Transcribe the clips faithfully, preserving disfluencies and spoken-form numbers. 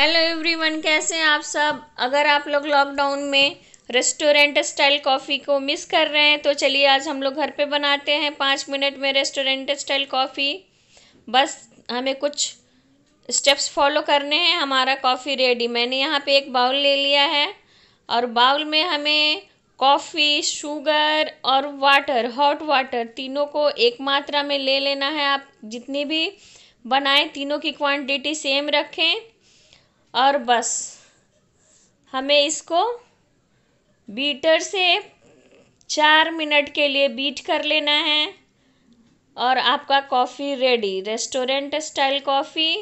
Hello everyone, कैसे हैं आप सब। अगर आप लोग लॉकडाउन में रेस्टोरेंट स्टाइल कॉफ़ी को मिस कर रहे हैं तो चलिए आज हम लोग घर पे बनाते हैं पाँच मिनट में रेस्टोरेंट स्टाइल कॉफ़ी। बस हमें कुछ स्टेप्स फॉलो करने हैं, हमारा कॉफ़ी रेडी। मैंने यहाँ पे एक बाउल ले लिया है और बाउल में हमें कॉफ़ी, शुगर और वाटर, हॉट वाटर तीनों को एक मात्रा में ले लेना है। आप जितनी भी बनाएं तीनों की क्वांटिटी सेम रखें और बस हमें इसको बीटर से चार मिनट के लिए बीट कर लेना है और आपका coffee ready. Restaurant style coffee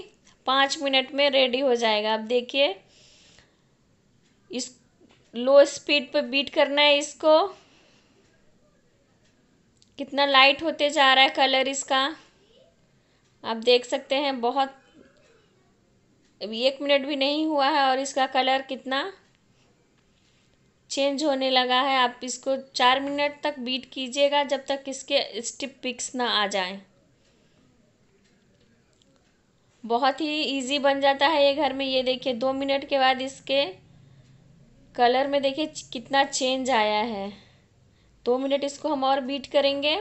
पाँच मिनट में रेडी हो जाएगा। आप देखिए, इस लो स्पीड पर बीट करना है इसको। कितना लाइट होते जा रहा है कलर इसका, आप देख सकते हैं। बहुत अभी एक मिनट भी नहीं हुआ है और इसका कलर कितना चेंज होने लगा है। आप इसको चार मिनट तक बीट कीजिएगा जब तक इसके स्टिप पिक्स ना आ जाएं। बहुत ही इजी बन जाता है ये घर में। ये देखिए, दो मिनट के बाद इसके कलर में देखिए कितना चेंज आया है। दो मिनट इसको हम और बीट करेंगे।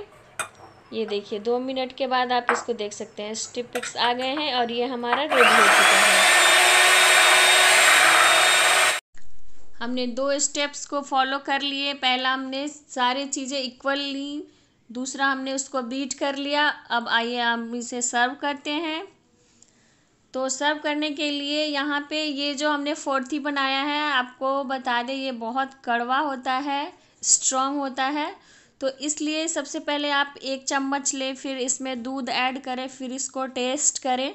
ये देखिए, दो मिनट के बाद आप इसको देख सकते हैं, स्टिप पिक्स आ गए हैं और ये हमारा रेडी हो चुका है। हमने दो स्टेप्स को फॉलो कर लिए। पहला हमने सारी चीज़ें इक्वल ली, दूसरा हमने उसको बीट कर लिया। अब आइए हम इसे सर्व करते हैं। तो सर्व करने के लिए यहाँ पे ये जो हमने फोर्थी बनाया है, आपको बता दें ये बहुत कड़वा होता है, स्ट्रॉन्ग होता है, तो इसलिए सबसे पहले आप एक चम्मच लें, फिर इसमें दूध ऐड करें, फिर इसको टेस्ट करें।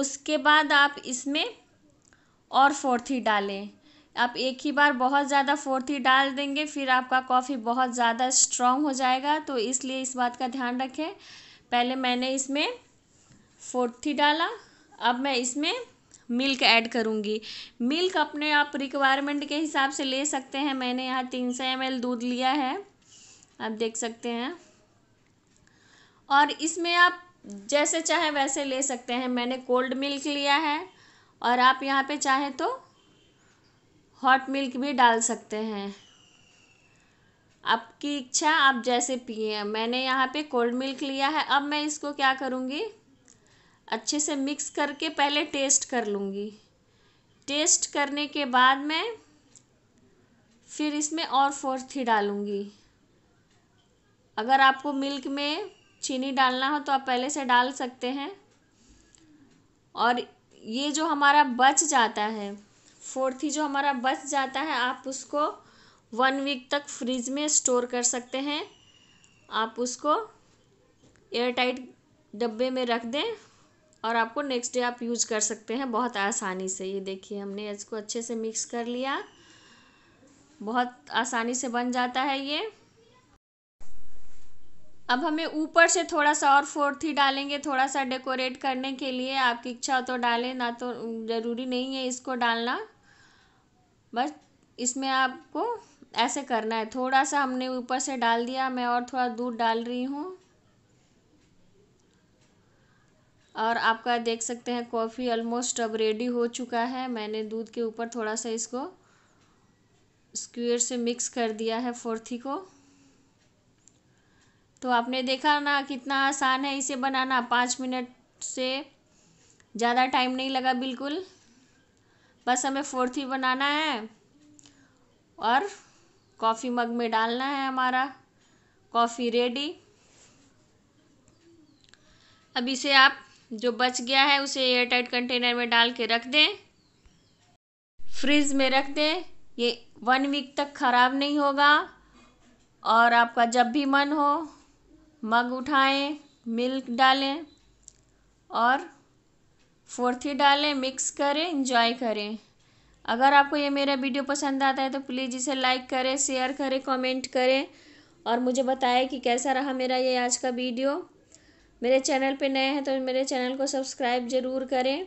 उसके बाद आप इसमें और फोर्थी डालें। आप एक ही बार बहुत ज़्यादा फोर्थी डाल देंगे फिर आपका कॉफ़ी बहुत ज़्यादा स्ट्रॉन्ग हो जाएगा, तो इसलिए इस बात का ध्यान रखें। पहले मैंने इसमें फोर्थी डाला, अब मैं इसमें मिल्क ऐड करूँगी। मिल्क अपने आप रिक्वायरमेंट के हिसाब से ले सकते हैं। मैंने यहाँ तीन सौ एम एल दूध लिया है, आप देख सकते हैं। और इसमें आप जैसे चाहे वैसे ले सकते हैं। मैंने कोल्ड मिल्क लिया है और आप यहाँ पे चाहे तो हॉट मिल्क भी डाल सकते हैं, आपकी इच्छा, आप जैसे पिए। मैंने यहाँ पे कोल्ड मिल्क लिया है। अब मैं इसको क्या करूँगी, अच्छे से मिक्स करके पहले टेस्ट कर लूँगी। टेस्ट करने के बाद मैं फिर इसमें और फोर्थ ही डालूँगी। अगर आपको मिल्क में चीनी डालना हो तो आप पहले से डाल सकते हैं। और ये जो हमारा बच जाता है, फोर्थ ही जो हमारा बच जाता है, आप उसको वन वीक तक फ्रिज में स्टोर कर सकते हैं। आप उसको एयर टाइट डब्बे में रख दें और आपको नेक्स्ट डे आप यूज़ कर सकते हैं बहुत आसानी से। ये देखिए, हमने इसको अच्छे से मिक्स कर लिया, बहुत आसानी से बन जाता है ये। अब हमें ऊपर से थोड़ा सा और फोर्थी डालेंगे, थोड़ा सा डेकोरेट करने के लिए। आपकी इच्छा हो तो डालें, ना तो ज़रूरी नहीं है इसको डालना। बस इसमें आपको ऐसे करना है, थोड़ा सा हमने ऊपर से डाल दिया। मैं और थोड़ा दूध डाल रही हूँ और आपका देख सकते हैं कॉफ़ी ऑलमोस्ट अब रेडी हो चुका है। मैंने दूध के ऊपर थोड़ा सा इसको स्क्वेयर से मिक्स कर दिया है फोर्थी को। तो आपने देखा ना कितना आसान है इसे बनाना। पाँच मिनट से ज़्यादा टाइम नहीं लगा बिल्कुल। बस हमें फोर्थी बनाना है और कॉफ़ी मग में डालना है। हमारा कॉफ़ी रेडी। अब इसे आप जो बच गया है उसे एयरटाइट कंटेनर में डाल के रख दें, फ्रिज में रख दें। ये वन वीक तक ख़राब नहीं होगा और आपका जब भी मन हो मग उठाएं, मिल्क डालें और फोर्थी डालें, मिक्स करें, एंजॉय करें। अगर आपको ये मेरा वीडियो पसंद आता है तो प्लीज़ इसे लाइक करें, शेयर करें, कमेंट करें और मुझे बताएं कि कैसा रहा मेरा ये आज का वीडियो। मेरे चैनल पे नए हैं तो मेरे चैनल को सब्सक्राइब ज़रूर करें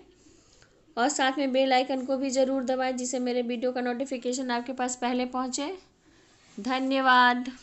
और साथ में बेल आइकन को भी ज़रूर दबाएँ, जिससे मेरे वीडियो का नोटिफिकेशन आपके पास पहले पहुँचे। धन्यवाद।